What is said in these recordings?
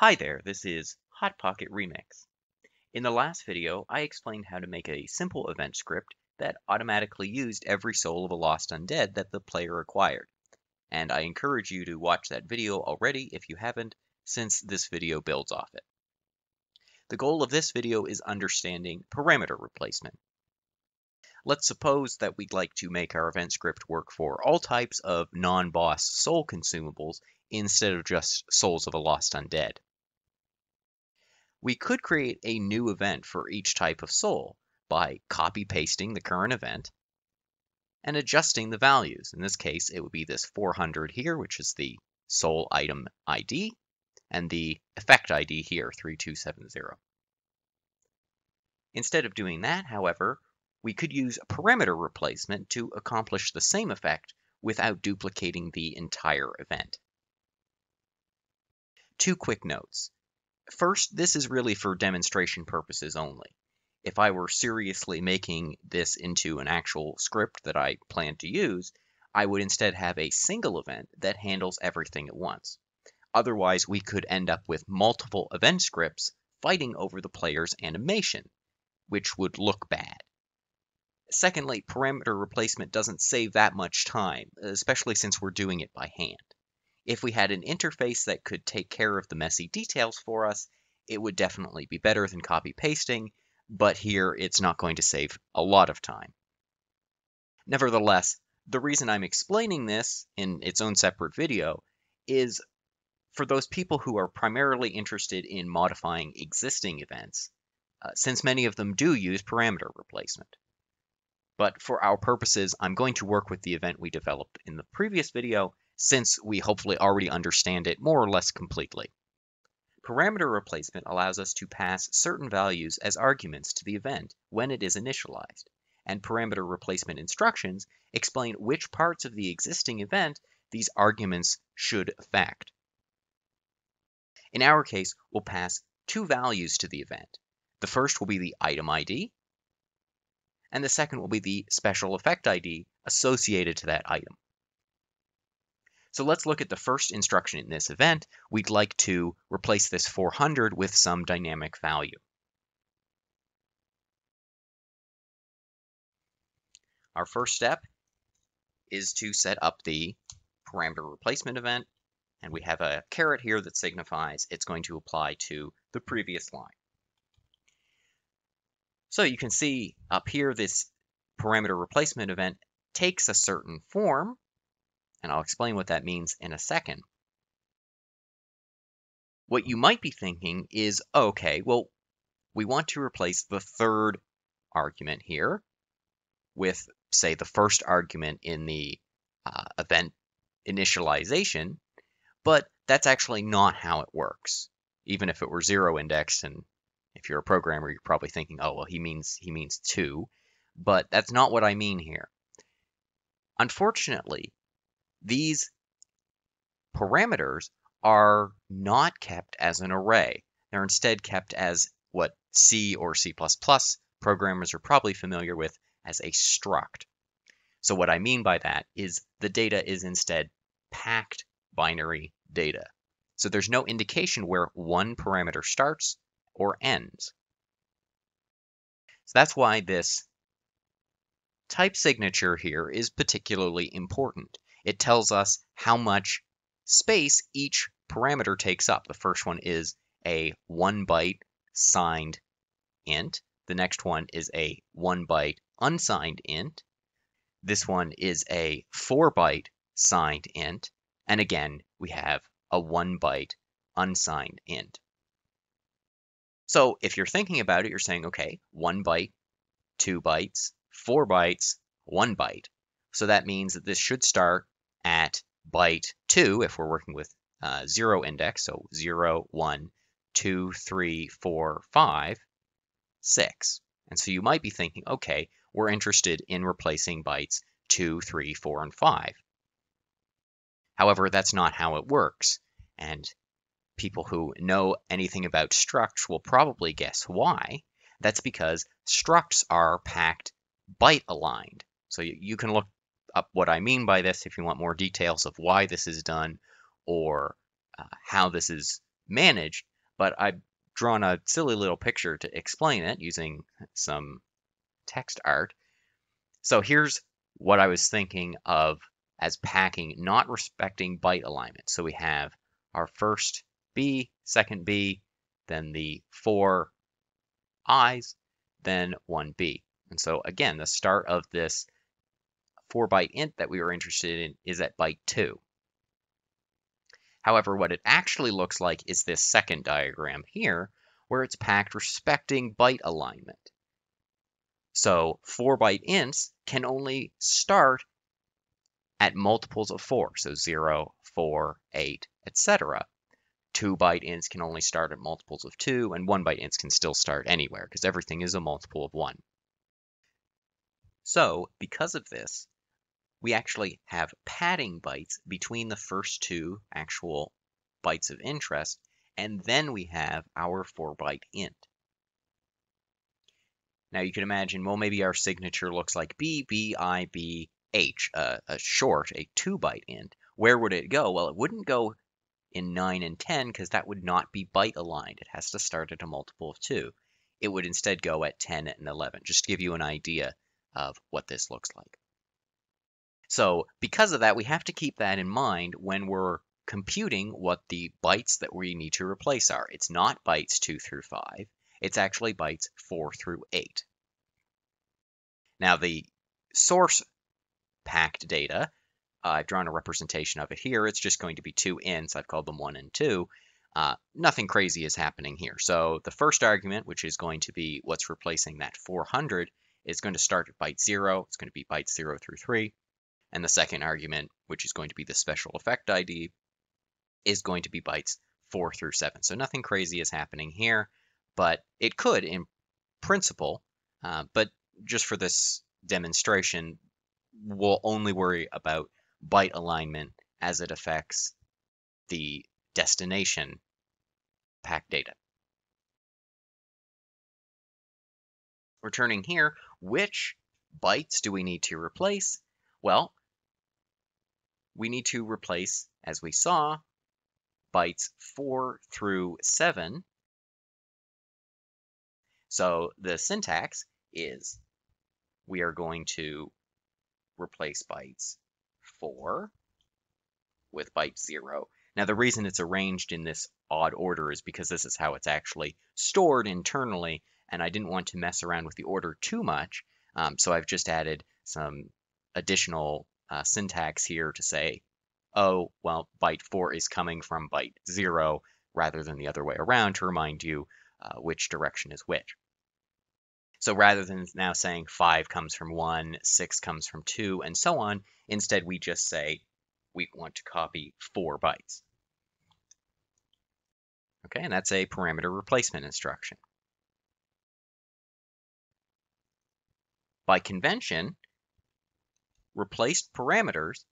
Hi there, this is Hot Pocket Remix. In the last video, I explained how to make a simple event script that automatically used every Soul of a Lost Undead that the player acquired, and I encourage you to watch that video already if you haven't, since this video builds off it. The goal of this video is understanding parameter replacement. Let's suppose that we'd like to make our event script work for all types of non-boss soul consumables instead of just Souls of a Lost Undead. We could create a new event for each type of soul by copy-pasting the current event and adjusting the values. In this case, it would be this 400 here, which is the soul item ID, and the effect ID here, 3270. Instead of doing that, however, we could use parameter replacement to accomplish the same effect without duplicating the entire event. Two quick notes. First, this is really for demonstration purposes only. If I were seriously making this into an actual script that I plan to use, I would instead have a single event that handles everything at once. Otherwise, we could end up with multiple event scripts fighting over the player's animation, which would look bad. Secondly, parameter replacement doesn't save that much time, especially since we're doing it by hand. If we had an interface that could take care of the messy details for us, it would definitely be better than copy-pasting, but here it's not going to save a lot of time. Nevertheless, the reason I'm explaining this in its own separate video is for those people who are primarily interested in modifying existing events, since many of them do use parameter replacement. But for our purposes, I'm going to work with the event we developed in the previous video, since we hopefully already understand it more or less completely. Parameter replacement allows us to pass certain values as arguments to the event when it is initialized, and parameter replacement instructions explain which parts of the existing event these arguments should affect. In our case, we'll pass two values to the event. The first will be the item ID, and the second will be the special effect ID associated to that item. So let's look at the first instruction in this event. We'd like to replace this 400 with some dynamic value. Our first step is to set up the parameter replacement event, and we have a caret here that signifies it's going to apply to the previous line. So you can see up here this parameter replacement event takes a certain form, and I'll explain what that means in a second. What you might be thinking is, okay, well, we want to replace the third argument here with, say, the first argument in the event initialization, but that's actually not how it works, even if it were zero indexed. And if you're a programmer, you're probably thinking, oh, well, he means two, but that's not what I mean here. Unfortunately, these parameters are not kept as an array. They're instead kept as what C or C++ programmers are probably familiar with as a struct. So what I mean by that is the data is instead packed binary data. So there's no indication where one parameter starts or ends. So that's why this type signature here is particularly important. It tells us how much space each parameter takes up. The first one is a 1-byte signed int. The next one is a 1-byte unsigned int. This one is a 4-byte signed int. And again, we have a 1-byte unsigned int. So if you're thinking about it, you're saying, okay, 1 byte, 2 bytes, 4 bytes, 1 byte. So that means that this should start at byte 2 if we're working with zero index, so 0, 1, 2, 3, 4, 5, 6. And so you might be thinking, okay, we're interested in replacing bytes 2, 3, 4, and 5. However, that's not how it works, and people who know anything about structs will probably guess why. That's because structs are packed byte aligned. So you can look up what I mean by this if you want more details of why this is done or how this is managed, but I've drawn a silly little picture to explain it using some text art. So here's what I was thinking of as packing, not respecting byte alignment. So we have our first B, second B, then the four I's, then one B. And so again, the start of this 4-byte int that we were interested in is at byte 2. However, what it actually looks like is this second diagram here, where it's packed respecting byte alignment. So 4-byte ints can only start at multiples of 4, so 0, 4, 8, etc. 2-byte ints can only start at multiples of 2, and 1-byte ints can still start anywhere, because everything is a multiple of 1. So, because of this, we actually have padding bytes between the first two actual bytes of interest, and then we have our 4-byte int. Now you can imagine, well, maybe our signature looks like B, B, I, B, H, a 2-byte int. Where would it go? Well, it wouldn't go in 9 and 10 because that would not be byte aligned. It has to start at a multiple of 2. It would instead go at 10 and 11, just to give you an idea of what this looks like. So because of that, we have to keep that in mind when we're computing what the bytes that we need to replace are. It's not bytes 2 through 5. It's actually bytes 4 through 8. Now the source packed data, I've drawn a representation of it here. It's just going to be two ints. I've called them 1 and 2. Nothing crazy is happening here. So the first argument, which is going to be what's replacing that 400, is going to start at byte 0. It's going to be bytes 0 through 3. And the second argument, which is going to be the special effect ID, is going to be bytes 4 through 7. So nothing crazy is happening here, but it could in principle, but just for this demonstration, we'll only worry about byte alignment as it affects the destination pack data. Returning here, which bytes do we need to replace? Well, we need to replace, as we saw, bytes 4 through 7. So the syntax is we are going to replace bytes 4 with byte 0. Now the reason it's arranged in this odd order is because this is how it's actually stored internally, and I didn't want to mess around with the order too much, so I've just added some additional syntax here to say, oh, well, byte 4 is coming from byte 0 rather than the other way around, to remind you which direction is which. So rather than now saying 5 comes from 1, 6 comes from 2, and so on, instead we just say we want to copy 4 bytes. Okay, and that's a parameter replacement instruction. By convention, replaced parameters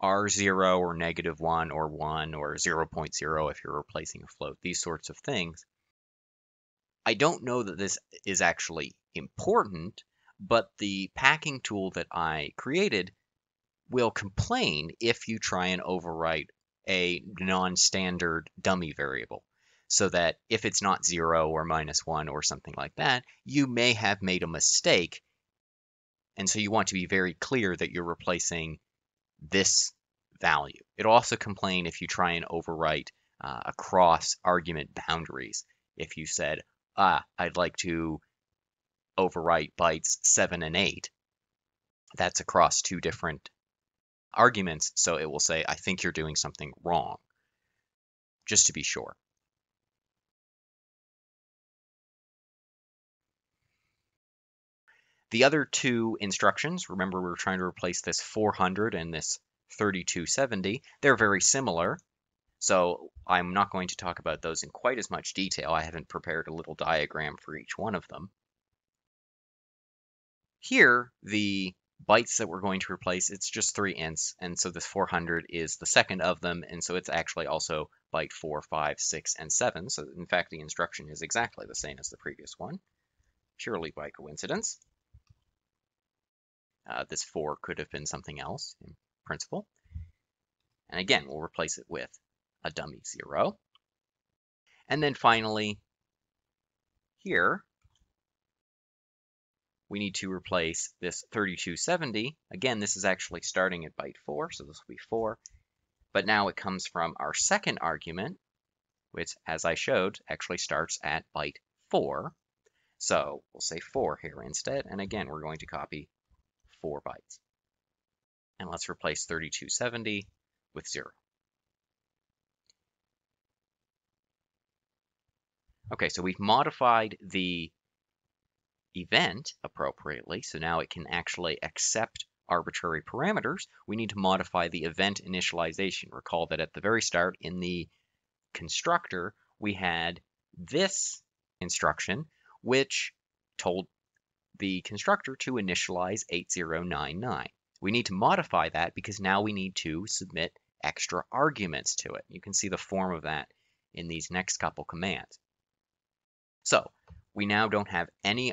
are 0 or negative 1 or 1 or 0.0 if you're replacing a float, these sorts of things. I don't know that this is actually important, but the packing tool that I created will complain if you try and overwrite a non-standard dummy variable, so that if it's not 0 or minus 1 or something like that, you may have made a mistake. And so you want to be very clear that you're replacing this value. It'll also complain if you try and overwrite across argument boundaries. If you said, I'd like to overwrite bytes 7 and 8, that's across two different arguments, so it will say, I think you're doing something wrong, just to be sure. The other two instructions, remember we were trying to replace this 400 and this 3270, they're very similar, so I'm not going to talk about those in quite as much detail. I haven't prepared a little diagram for each one of them. Here, the bytes that we're going to replace, it's just 3 ints, and so this 400 is the second of them, and so it's actually also byte 4, 5, 6, and 7, so in fact the instruction is exactly the same as the previous one, purely by coincidence. This 4 could have been something else in principle. And again, we'll replace it with a dummy 0. And then finally, here, we need to replace this 3270. Again, this is actually starting at byte 4, so this will be 4. But now it comes from our second argument, which, as I showed, actually starts at byte 4. So we'll say 4 here instead, and again, we're going to copy 4 bytes. And let's replace 3270 with 0. Okay, so we've modified the event appropriately, so now it can actually accept arbitrary parameters. We need to modify the event initialization. Recall that at the very start in the constructor, we had this instruction, which told the constructor to initialize 8099. We need to modify that because now we need to submit extra arguments to it. You can see the form of that in these next couple commands. So we now don't have any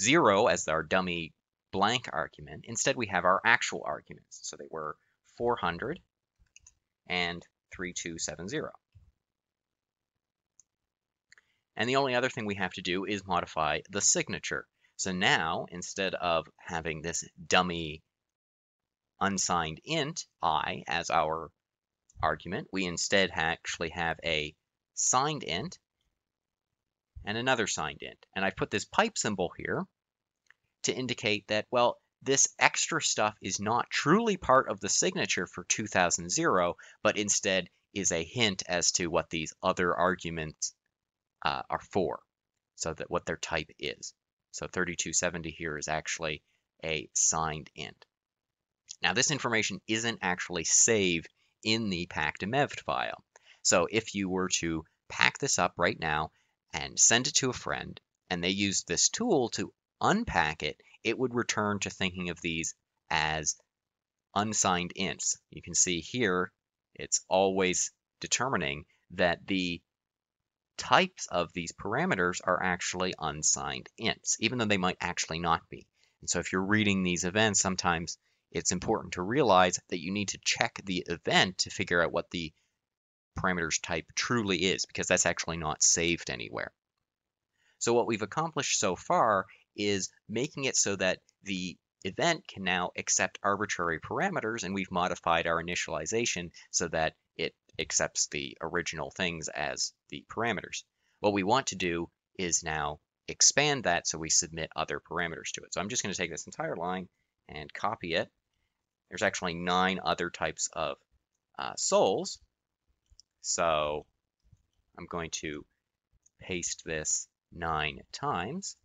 0 as our dummy blank argument. Instead, we have our actual arguments. So they were 400 and 3270. And the only other thing we have to do is modify the signature. So now, instead of having this dummy unsigned int I as our argument, we instead actually have a signed int and another signed int. And I've put this pipe symbol here to indicate that, well, this extra stuff is not truly part of the signature for 2000, but instead is a hint as to what these other arguments are for, so that what their type is. So 3270 here is actually a signed int. Now this information isn't actually saved in the pack.demev file. So if you were to pack this up right now and send it to a friend, and they used this tool to unpack it, it would return to thinking of these as unsigned ints. You can see here, it's always determining that the types of these parameters are actually unsigned ints, even though they might actually not be. And so if you're reading these events, sometimes it's important to realize that you need to check the event to figure out what the parameter's type truly is, because that's actually not saved anywhere. So what we've accomplished so far is making it so that the event can now accept arbitrary parameters, and we've modified our initialization so that it accepts the original things as the parameters. What we want to do is now expand that so we submit other parameters to it. So I'm just going to take this entire line and copy it. There's actually 9 other types of souls. So I'm going to paste this 9 times.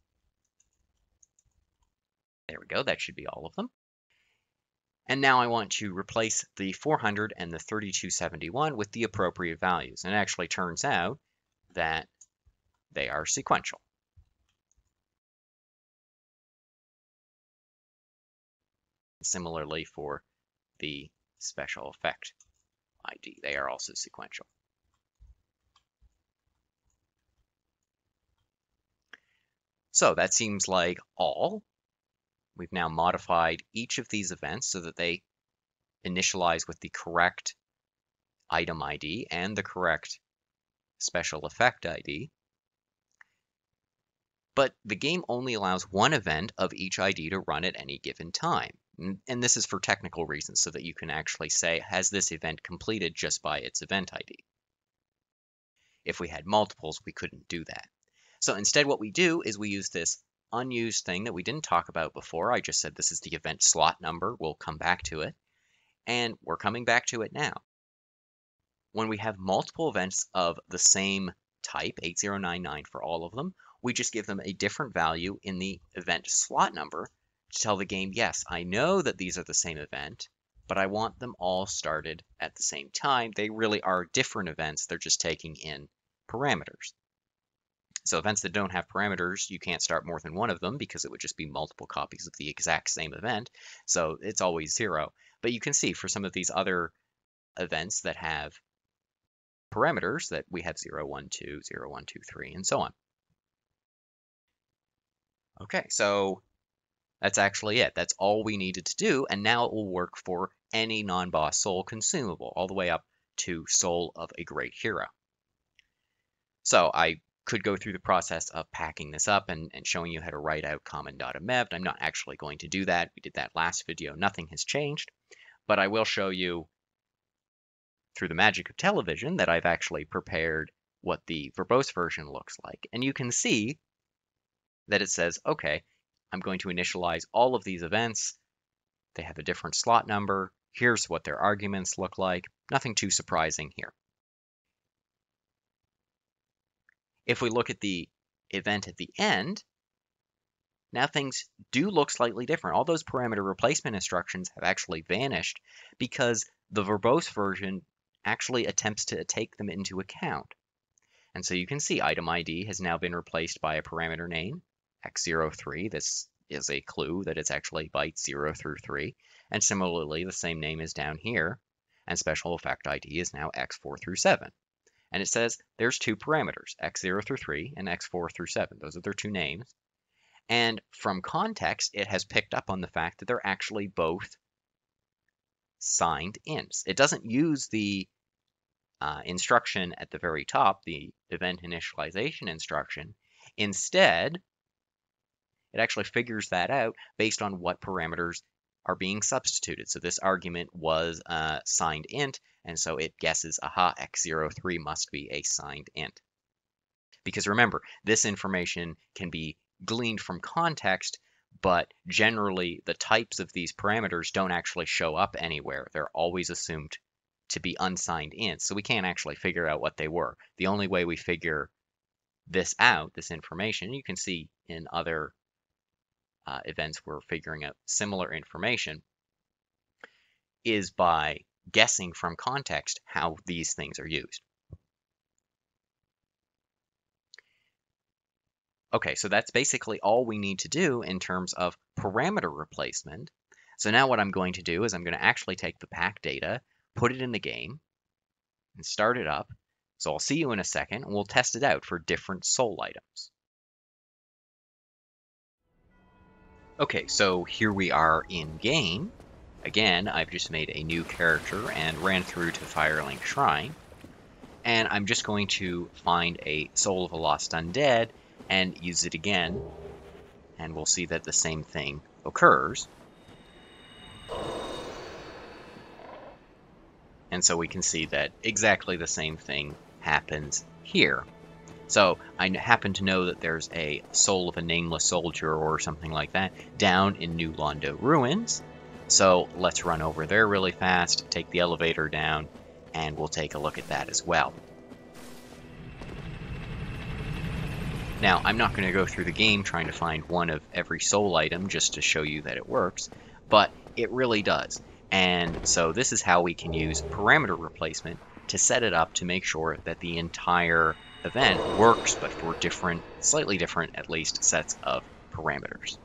There we go. That should be all of them. And now I want to replace the 400 and the 3271 with the appropriate values. And it actually turns out that they are sequential. Similarly for the special effect ID, they are also sequential. So that seems like all. We've now modified each of these events so that they initialize with the correct item ID and the correct special effect ID. But the game only allows one event of each ID to run at any given time. And this is for technical reasons, so that you can actually say, has this event completed just by its event ID? If we had multiples, we couldn't do that. So instead, what we do is we use this unused thing that we didn't talk about before. I just said this is the event slot number. We'll come back to it. And we're coming back to it now. When we have multiple events of the same type, 8099 for all of them, we just give them a different value in the event slot number to tell the game, yes, I know that these are the same event, but I want them all started at the same time. They really are different events. They're just taking in parameters. So events that don't have parameters, you can't start more than one of them because it would just be multiple copies of the exact same event. So it's always 0. But you can see for some of these other events that have parameters that we have 0, 1, 2, 0, 1, 2, 3, and so on. Okay, so that's actually it. That's all we needed to do. And now it will work for any non-boss soul consumable, all the way up to Soul of a Great Hero. So I could go through the process of packing this up and showing you how to write out common.emev. I'm not actually going to do that. We did that last video. Nothing has changed, but I will show you through the magic of television that I've actually prepared what the verbose version looks like. And you can see that it says, okay, I'm going to initialize all of these events. They have a different slot number. Here's what their arguments look like. Nothing too surprising here. If we look at the event at the end, now things do look slightly different. All those parameter replacement instructions have actually vanished because the verbose version actually attempts to take them into account. And so you can see item ID has now been replaced by a parameter name, x03. This is a clue that it's actually bytes 0 through 3. And similarly, the same name is down here, and special effect ID is now x4 through 7. And it says there's two parameters, x0 through 3 and x4 through 7. Those are their two names. And from context, it has picked up on the fact that they're actually both signed ints. It doesn't use the instruction at the very top, the event initialization instruction. Instead, it actually figures that out based on what parameters are being substituted. So this argument was signed int, and so it guesses, aha, x03 must be a signed int. Because remember, this information can be gleaned from context, but generally the types of these parameters don't actually show up anywhere. They're always assumed to be unsigned ints, so we can't actually figure out what they were. The only way we figure this out, this information, you can see in other events we're figuring out similar information, is by guessing from context how these things are used. Okay, so that's basically all we need to do in terms of parameter replacement. So now what I'm going to do is I'm going to actually take the pack data, put it in the game, and start it up. So I'll see you in a second, and we'll test it out for different soul items. Okay, so here we are in game. Again, I've just made a new character and ran through to Firelink Shrine. And I'm just going to find a Soul of a Lost Undead and use it again. And we'll see that the same thing occurs. And so we can see that exactly the same thing happens here. So I happen to know that there's a Soul of a Nameless Soldier or something like that down in New Londo Ruins. So let's run over there really fast, take the elevator down, and we'll take a look at that as well. Now, I'm not going to go through the game trying to find one of every soul item just to show you that it works, but it really does. And so this is how we can use parameter replacement to set it up to make sure that the entire event works, but for different, slightly different at least, sets of parameters.